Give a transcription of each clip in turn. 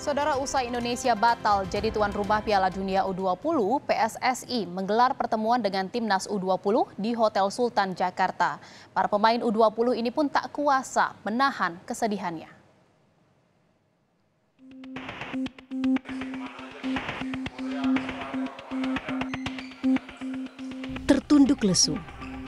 Saudara, usai Indonesia batal jadi tuan rumah Piala Dunia U20, PSSI menggelar pertemuan dengan Timnas U20 di Hotel Sultan, Jakarta. Para pemain U20 ini pun tak kuasa menahan kesedihannya. Tertunduk lesu,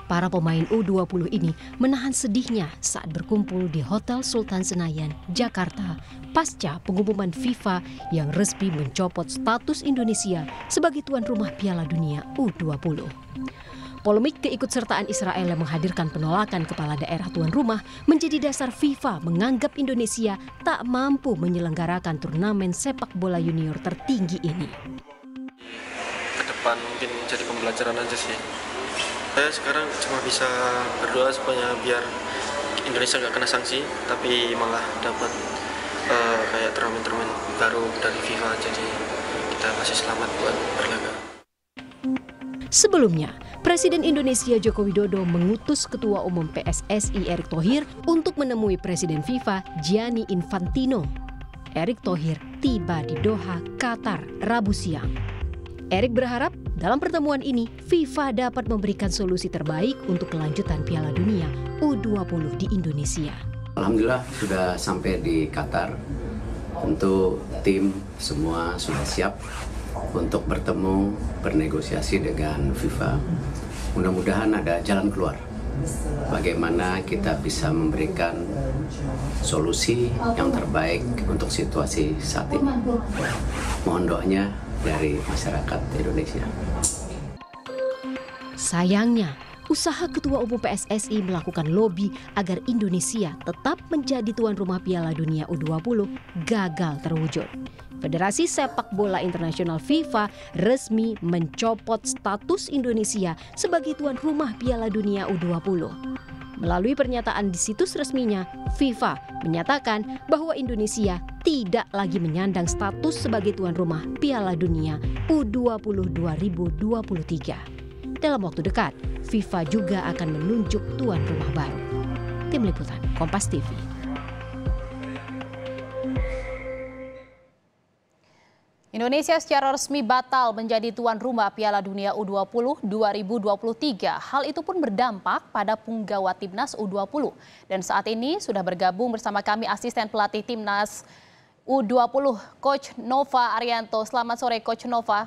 para pemain U20 ini menahan sedihnya saat berkumpul di Hotel Sultan Senayan, Jakarta, pasca pengumuman FIFA yang resmi mencopot status Indonesia sebagai tuan rumah Piala Dunia U20. Polemik keikutsertaan Israel yang menghadirkan penolakan kepala daerah tuan rumah menjadi dasar FIFA menganggap Indonesia tak mampu menyelenggarakan turnamen sepak bola junior tertinggi ini. Ke depan mungkin jadi pembelajaran aja sih. Saya sekarang cuma bisa berdoa supaya biar Indonesia nggak kena sanksi, tapi malah dapat kayak turnamen-turnamen baru dari FIFA, jadi kita masih selamat buat berlaga. Sebelumnya, Presiden Indonesia Joko Widodo mengutus Ketua Umum PSSI Erick Thohir untuk menemui Presiden FIFA Gianni Infantino. Erick Thohir tiba di Doha, Qatar, Rabu siang. Erick berharap dalam pertemuan ini, FIFA dapat memberikan solusi terbaik untuk kelanjutan Piala Dunia U20 di Indonesia. Alhamdulillah sudah sampai di Qatar. Tentu tim semua sudah siap untuk bertemu, bernegosiasi dengan FIFA. Mudah-mudahan ada jalan keluar. Bagaimana kita bisa memberikan solusi yang terbaik untuk situasi saat ini. Mohon doanya dari masyarakat Indonesia. Sayangnya, usaha Ketua Umum PSSI melakukan lobi agar Indonesia tetap menjadi tuan rumah Piala Dunia U20 gagal terwujud. Federasi Sepak Bola Internasional FIFA resmi mencopot status Indonesia sebagai tuan rumah Piala Dunia U20. Melalui pernyataan di situs resminya, FIFA menyatakan bahwa Indonesia tidak lagi menyandang status sebagai tuan rumah Piala Dunia U20 2023. Dalam waktu dekat, FIFA juga akan menunjuk tuan rumah baru. Tim Liputan, Kompas TV. Indonesia secara resmi batal menjadi tuan rumah Piala Dunia U20 2023. Hal itu pun berdampak pada punggawa Timnas U20. Dan saat ini sudah bergabung bersama kami asisten pelatih Timnas U20, Coach Nova Arianto. Selamat sore, Coach Nova.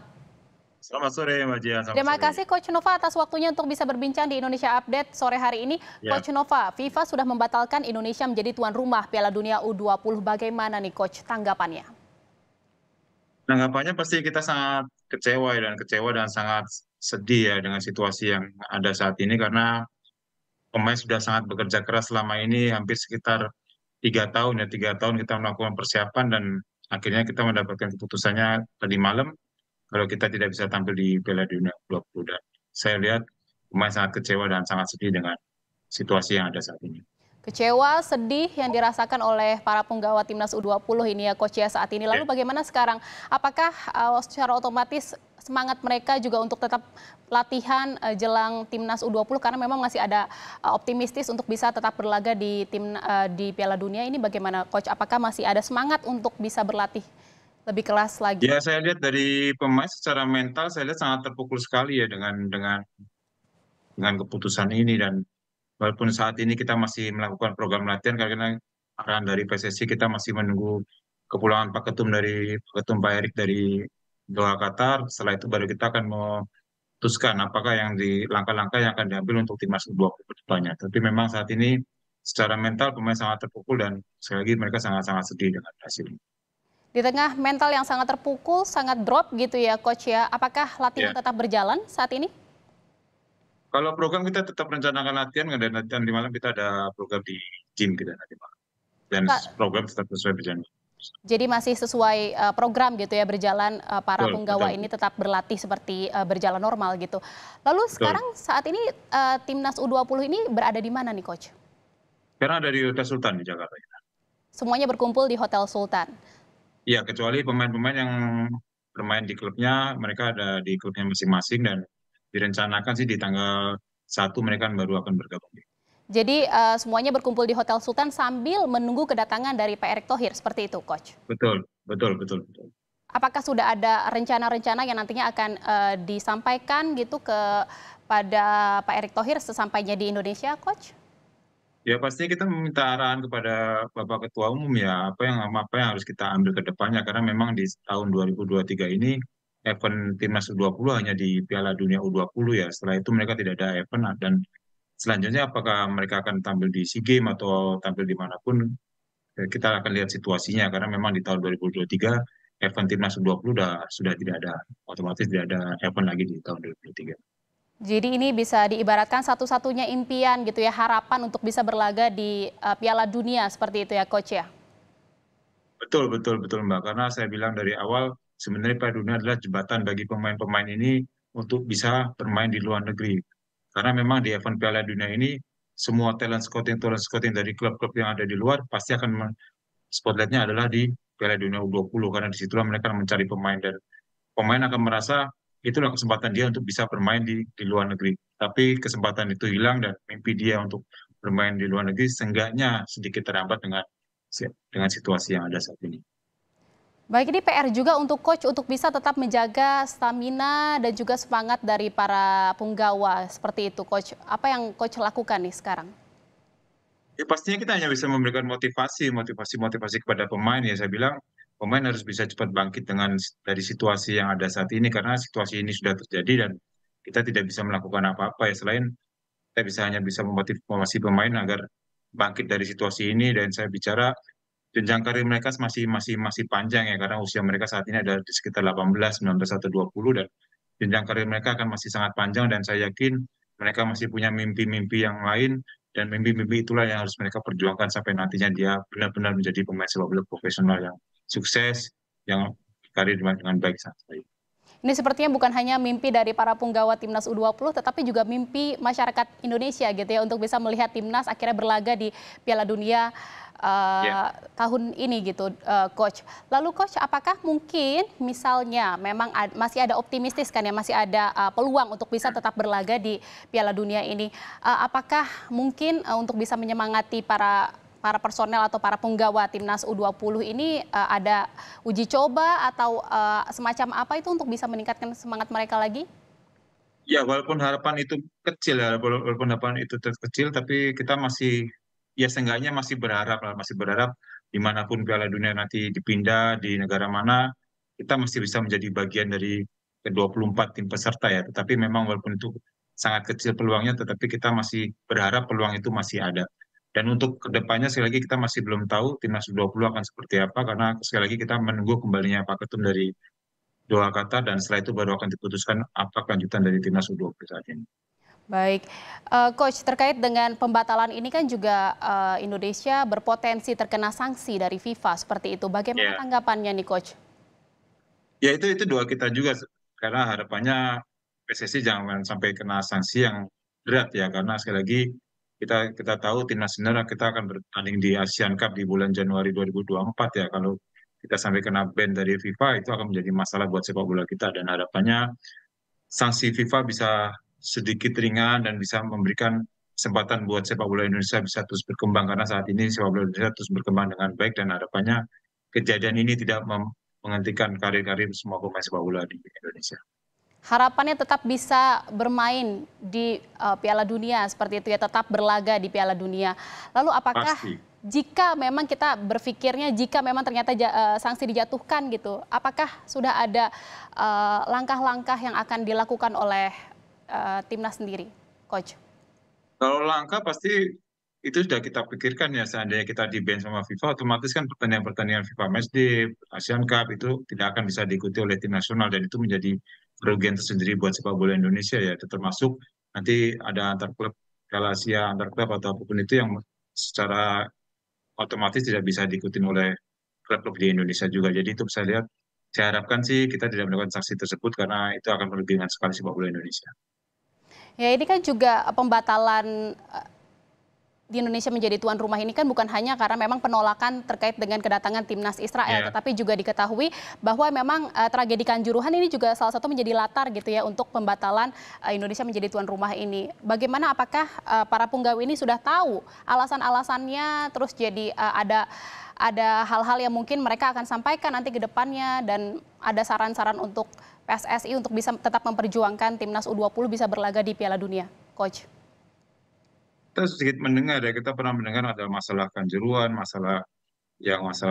Selamat sore, Mbak Jia. Terima kasih, Coach Nova, atas waktunya untuk bisa berbincang di Indonesia Update sore hari ini. Ya. Coach Nova, FIFA sudah membatalkan Indonesia menjadi tuan rumah Piala Dunia U20. Bagaimana nih, Coach, tanggapannya? Tanggapannya pasti kita sangat kecewa dan sangat sedih ya dengan situasi yang ada saat ini, karena pemain sudah sangat bekerja keras selama ini, hampir sekitar 3 tahun kita melakukan persiapan, dan akhirnya kita mendapatkan keputusannya tadi malam kalau kita tidak bisa tampil di Piala Dunia U20. Dan saya lihat pemain sangat kecewa dan sangat sedih dengan situasi yang ada saat ini. Kecewa, sedih yang dirasakan oleh para penggawa Timnas U20 ini ya, Coach ya, saat ini. Lalu bagaimana sekarang? Apakah secara otomatis semangat mereka juga untuk tetap latihan jelang Timnas U20, karena memang masih ada optimistis untuk bisa tetap berlaga di Piala Dunia ini? Bagaimana, Coach? Apakah masih ada semangat untuk bisa berlatih lebih keras lagi? Ya, saya lihat dari pemain secara mental, saya lihat sangat terpukul sekali ya dengan keputusan ini. Dan walaupun saat ini kita masih melakukan program latihan, karena arahan dari PSSI, kita masih menunggu kepulangan Pak Ketum Pak Erick dari Doha, Qatar. Setelah itu baru kita akan memutuskan apakah yang langkah-langkah yang akan diambil untuk timnas U20 ke depannya. Tapi memang saat ini secara mental pemain sangat terpukul, dan sekali lagi mereka sangat-sangat sedih dengan hasil ini. Di tengah mental yang sangat terpukul, sangat drop gitu ya, Coach ya. Apakah latihan tetap berjalan saat ini? Kalau program kita tetap rencanakan latihan, dan nanti malam kita ada program di gym kita nanti malam. Dan program tetap sesuai berjalan. Jadi masih sesuai program gitu ya, berjalan, para penggawa ini tetap berlatih seperti berjalan normal gitu. Lalu sekarang saat ini Timnas U20 ini berada di mana nih, Coach? Sekarang ada di Hotel Sultan di Jakarta. Semuanya berkumpul di Hotel Sultan? Iya, kecuali pemain-pemain yang bermain di klubnya, mereka ada di klubnya masing-masing, dan direncanakan sih di tanggal 1 mereka baru akan bergabung. Jadi semuanya berkumpul di Hotel Sultan sambil menunggu kedatangan dari Pak Erick Thohir, seperti itu, Coach? Betul. Apakah sudah ada rencana-rencana yang nantinya akan disampaikan gitu kepada Pak Erick Thohir sesampainya di Indonesia, Coach? Ya, pastinya kita meminta arahan kepada Bapak Ketua Umum ya, apa yang harus kita ambil ke depannya, karena memang di tahun 2023 ini event Timnas U20 hanya di Piala Dunia U20 ya. Setelah itu mereka tidak ada event, dan selanjutnya apakah mereka akan tampil di SEA Games atau tampil dimanapun, kita akan lihat situasinya, karena memang di tahun 2023 event Timnas U20 sudah tidak ada, otomatis tidak ada event lagi di tahun 2023. Jadi ini bisa diibaratkan satu-satunya impian gitu ya, harapan untuk bisa berlaga di Piala Dunia, seperti itu ya, Coach ya? Betul Mbak, karena saya bilang dari awal sebenarnya Piala Dunia adalah jembatan bagi pemain-pemain ini untuk bisa bermain di luar negeri. Karena memang di event Piala Dunia ini semua talent scouting dari klub-klub yang ada di luar pasti akan spotlightnya adalah di Piala Dunia U20, karena disitulah mereka mencari pemain dan pemain akan merasa itulah kesempatan dia untuk bisa bermain di luar negeri. Tapi kesempatan itu hilang dan mimpi dia untuk bermain di luar negeri seenggaknya sedikit terhambat dengan situasi yang ada saat ini. Baik, ini PR juga untuk Coach untuk bisa tetap menjaga stamina dan juga semangat dari para penggawa, seperti itu, Coach. Apa yang Coach lakukan nih sekarang? Ya, pastinya kita hanya bisa memberikan motivasi kepada pemain ya. Saya bilang pemain harus bisa cepat bangkit dari situasi yang ada saat ini, karena situasi ini sudah terjadi dan kita tidak bisa melakukan apa-apa ya, selain kita hanya bisa memotivasi pemain agar bangkit dari situasi ini. Dan saya bicara jenjang karir mereka masih panjang ya, karena usia mereka saat ini ada di sekitar 18, 19, atau 20, dan jenjang karir mereka akan masih sangat panjang, dan saya yakin mereka masih punya mimpi-mimpi yang lain, dan mimpi-mimpi itulah yang harus mereka perjuangkan sampai nantinya dia benar-benar menjadi pemain sepak bola profesional yang sukses, yang karir dengan baik saat ini. Ini sepertinya bukan hanya mimpi dari para punggawa Timnas U20, tetapi juga mimpi masyarakat Indonesia gitu ya, untuk bisa melihat Timnas akhirnya berlaga di Piala Dunia tahun ini gitu, Coach. Lalu Coach, apakah mungkin misalnya memang masih ada optimistis kan ya, masih ada peluang untuk bisa tetap berlaga di Piala Dunia ini. Apakah mungkin untuk bisa menyemangati para personel atau para penggawa Timnas U20 ini ada uji coba atau semacam apa itu untuk bisa meningkatkan semangat mereka lagi? Ya, walaupun harapan itu kecil ya, tapi kita masih, ya seenggaknya masih berharap dimanapun Piala Dunia nanti dipindah di negara mana, kita masih bisa menjadi bagian dari ke-24 tim peserta ya. Tetapi memang walaupun itu sangat kecil peluangnya, tetapi kita masih berharap peluang itu masih ada. Dan untuk kedepannya sekali lagi kita masih belum tahu Timnas U20 akan seperti apa, karena sekali lagi kita menunggu kembalinya Pak Ketum dari Doha Qatar, dan setelah itu baru akan diputuskan apa kelanjutan dari Timnas U20 saat ini. Baik, Coach, terkait dengan pembatalan ini kan juga Indonesia berpotensi terkena sanksi dari FIFA, seperti itu. Bagaimana tanggapannya nih, Coach? Ya, itu doa kita juga, karena harapannya PSSI jangan sampai kena sanksi yang berat ya, karena sekali lagi kita tahu Timnas senior kita akan bertanding di Asian Cup di bulan Januari 2024 ya. Kalau kita sampai kena ban dari FIFA, itu akan menjadi masalah buat sepak bola kita, dan harapannya sanksi FIFA bisa sedikit ringan dan bisa memberikan kesempatan buat sepak bola Indonesia bisa terus berkembang, karena saat ini sepak bola Indonesia terus berkembang dengan baik, dan harapannya kejadian ini tidak menghentikan karir-karir semua pemain sepak bola di Indonesia. Harapannya tetap bisa bermain di Piala Dunia, seperti itu ya, tetap berlaga di Piala Dunia. Lalu apakah jika memang kita berpikirnya, jika memang ternyata sanksi dijatuhkan gitu, apakah sudah ada langkah-langkah yang akan dilakukan oleh Timnas sendiri, Coach? Kalau langkah pasti itu sudah kita pikirkan ya, seandainya kita di-ban sama FIFA, otomatis kan pertandingan FIFA Match Day, Asian Cup itu tidak akan bisa diikuti oleh tim nasional, dan itu menjadi kerugian tersendiri buat sepak bola Indonesia ya. Itu termasuk nanti ada antar klub, Piala Asia antar klub atau apapun itu yang secara otomatis tidak bisa diikuti oleh klub-klub di Indonesia juga. Jadi itu saya lihat, saya harapkan sih kita tidak melakukan sanksi tersebut, karena itu akan merugikan sekali sepak bola Indonesia. Ya, ini kan juga pembatalan di Indonesia menjadi tuan rumah ini kan bukan hanya karena memang penolakan terkait dengan kedatangan timnas Israel, tetapi juga diketahui bahwa memang tragedi Kanjuruhan ini juga salah satu menjadi latar gitu ya untuk pembatalan Indonesia menjadi tuan rumah ini. Bagaimana, apakah para punggawa ini sudah tahu alasan-alasannya, terus jadi ada hal-hal yang mungkin mereka akan sampaikan nanti ke depannya, dan ada saran-saran untuk PSSI untuk bisa tetap memperjuangkan timnas U20 bisa berlaga di Piala Dunia, Coach? Kita sedikit mendengar ya, kita pernah mendengar ada masalah Kanjuruhan, masalah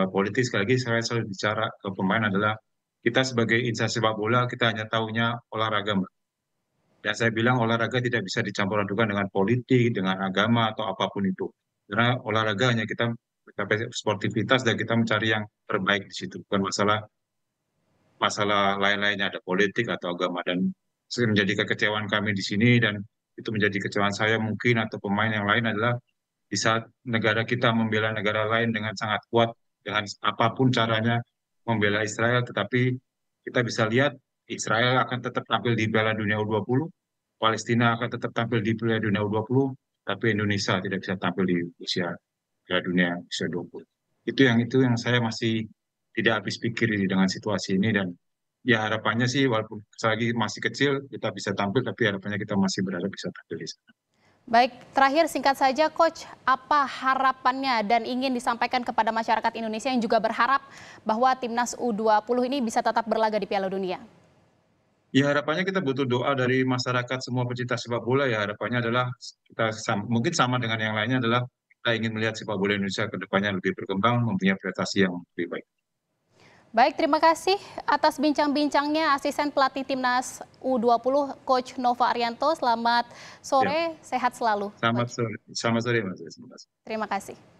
politis. Sekali lagi saya selalu bicara ke pemain adalah kita sebagai instansi sepak bola kita hanya tahunya olahraga, Mbak. Dan saya bilang olahraga tidak bisa dicampur adukan dengan politik, dengan agama atau apapun itu. Karena olahraga hanya kita mencapai sportivitas dan kita mencari yang terbaik di situ, bukan masalah lain-lainnya ada politik atau agama. Dan menjadi kekecewaan kami di sini, dan itu menjadi kecewaan saya mungkin atau pemain yang lain adalah di saat negara kita membela negara lain dengan sangat kuat, dengan apapun caranya membela Israel, tetapi kita bisa lihat Israel akan tetap tampil di Piala Dunia U20, Palestina akan tetap tampil di Piala Dunia U20, tapi Indonesia tidak bisa tampil di Piala Dunia Usia 20. Itu yang saya masih tidak habis pikir dengan situasi ini. Dan ya harapannya sih walaupun lagi masih kecil kita bisa tampil, tapi harapannya kita masih berharap bisa tampil di sana. Baik, terakhir singkat saja Coach, apa harapannya dan ingin disampaikan kepada masyarakat Indonesia yang juga berharap bahwa timnas U20 ini bisa tetap berlaga di Piala Dunia? Ya harapannya kita butuh doa dari masyarakat semua pecinta sepak bola. Ya harapannya adalah kita mungkin sama dengan yang lainnya adalah kita ingin melihat sepak bola Indonesia ke depannya lebih berkembang, mempunyai prestasi yang lebih baik. Baik, terima kasih atas bincang-bincangnya asisten pelatih timnas U20 Coach Nova Arianto. Selamat sore, sehat selalu. Selamat sore, Mas. Terima kasih.